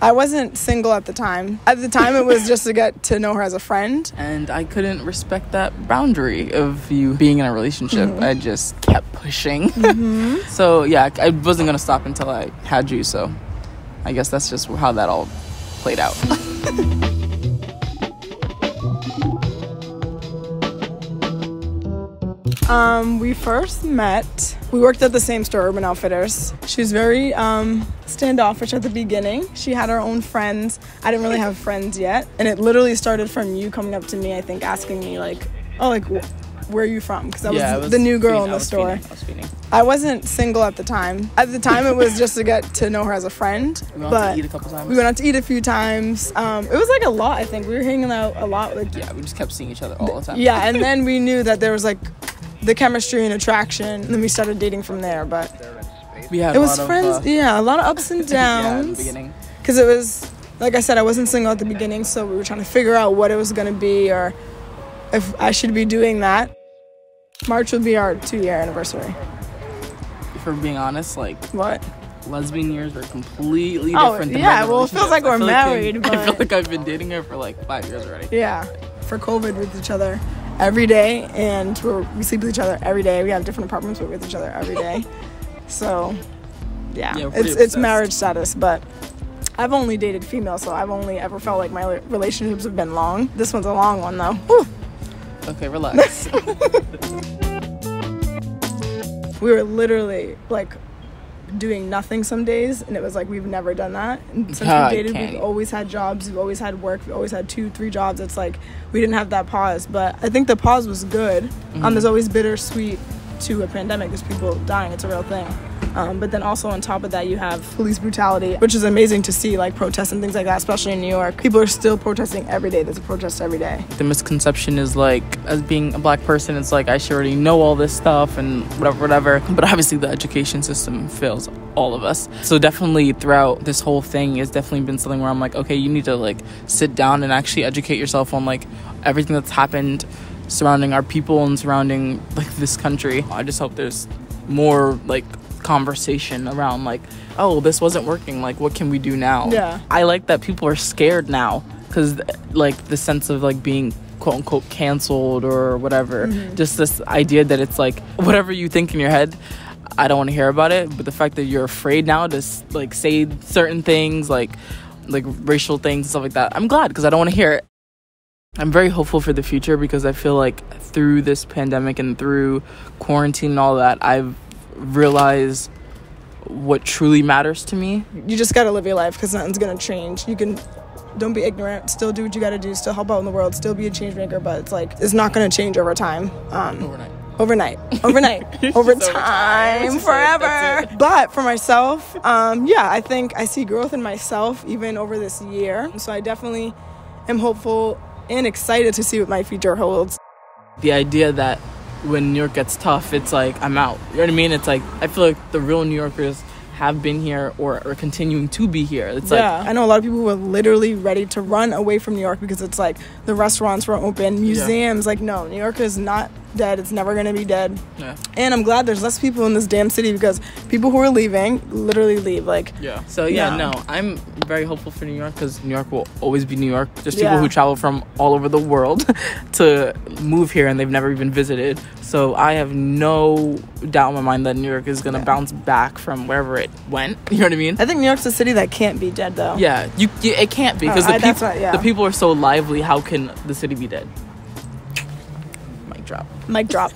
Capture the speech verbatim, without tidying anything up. I wasn't single at the time. At the time, it was just to get to know her as a friend. And I couldn't respect that boundary of you being in a relationship. Mm-hmm. I just kept pushing. Mm-hmm. So, yeah, I wasn't going to stop until I had you. So I guess that's just how that all played out. Um, we first met, we worked at the same store, Urban Outfitters. She was very um, standoffish at the beginning. She had her own friends. I didn't really have friends yet. And it literally started from you coming up to me, I think, asking me like, oh, like, wh where are you from? Because I, yeah, I was the new girl in the store. Feeding, I, was feeding. I wasn't single at the time. At the time, it was just to get to know her as a friend. We went out to eat a couple times. We went out to eat a few times. Um, it was like a lot, I think. We were hanging out a lot. Like, yeah, we just kept seeing each other all the time. Yeah, and then we knew that there was like, the chemistry and attraction, and then we started dating from there. But we had it was friends, of, uh, yeah, a lot of ups and downs. Because yeah, it was, like I said, I wasn't single at the beginning, so we were trying to figure out what it was going to be or if I should be doing that. March would be our two-year anniversary. If we're being honest, like what? Lesbian years are completely oh, different. Than yeah, well, it feels like we're married. Like, but I feel like I've been dating her for like five years already. Yeah, for COVID with each other. Every day, and we're, we sleep with each other every day. We have different apartments, but with each other every day. So, yeah, yeah it's, it's marriage status, but I've only dated females, so I've only ever felt like my relationships have been long. This one's a long one, though. Woo. Okay, relax. We were literally, like, doing nothing some days, and it was like, we've never done that. And since oh, we dated, we've always had jobs, we've always had work, we've always had two, three jobs. It's like, we didn't have that pause, but I think the pause was good. Mm-hmm. Um, there's always bittersweet to a pandemic. There's people dying, it's a real thing. Um, but then also on top of that, you have police brutality, which is amazing to see, like protests and things like that, especially in New York. People are still protesting every day. There's a protest every day. The misconception is like, as being a black person, it's like, I should already know all this stuff and whatever, whatever. But obviously the education system fails all of us. So definitely throughout this whole thing, it's definitely been something where I'm like, okay, you need to like sit down and actually educate yourself on like everything that's happened surrounding our people and surrounding like this country. I just hope there's more like conversation around like, oh, this wasn't working, like what can we do now? Yeah, I like that people are scared now because like the sense of like being quote-unquote canceled or whatever. Mm-hmm. Just this idea that it's like whatever you think in your head, I don't want to hear about it. But the fact that you're afraid now to like say certain things like like racial things and stuff like that, I'm glad because I don't want to hear it. I'm very hopeful for the future because I feel like through this pandemic and through quarantine and all that, I've realized what truly matters to me. You just gotta live your life because nothing's gonna change. You can, don't be ignorant, still do what you gotta do, still help out in the world, still be a change maker, but it's like, it's not gonna change over time. Um, overnight. Overnight. Overnight. Over time. Forever. But for myself, um, yeah, I think I see growth in myself even over this year. So I definitely am hopeful and excited to see what my future holds. The idea that when New York gets tough, it's like, I'm out. You know what I mean? It's like, I feel like the real New Yorkers have been here or are continuing to be here. It's yeah. like, I know a lot of people who are literally ready to run away from New York because it's like, the restaurants were open, museums, yeah. like, no, New York is not dead. It's never going to be dead. Yeah. And I'm glad there's less people in this damn city because people who are leaving literally leave. Like, yeah. So, yeah, no, no I'm very hopeful for New York because New York will always be New York. There's people yeah. who travel from all over the world to move here and they've never even visited. So I have no doubt in my mind that New York is going to yeah. bounce back from wherever it went. You know what I mean? I think New York's a city that can't be dead, though. Yeah, you, you it can't be because oh, the, peop right, yeah. the people are so lively. How can the city be dead? Drop. Mic drop.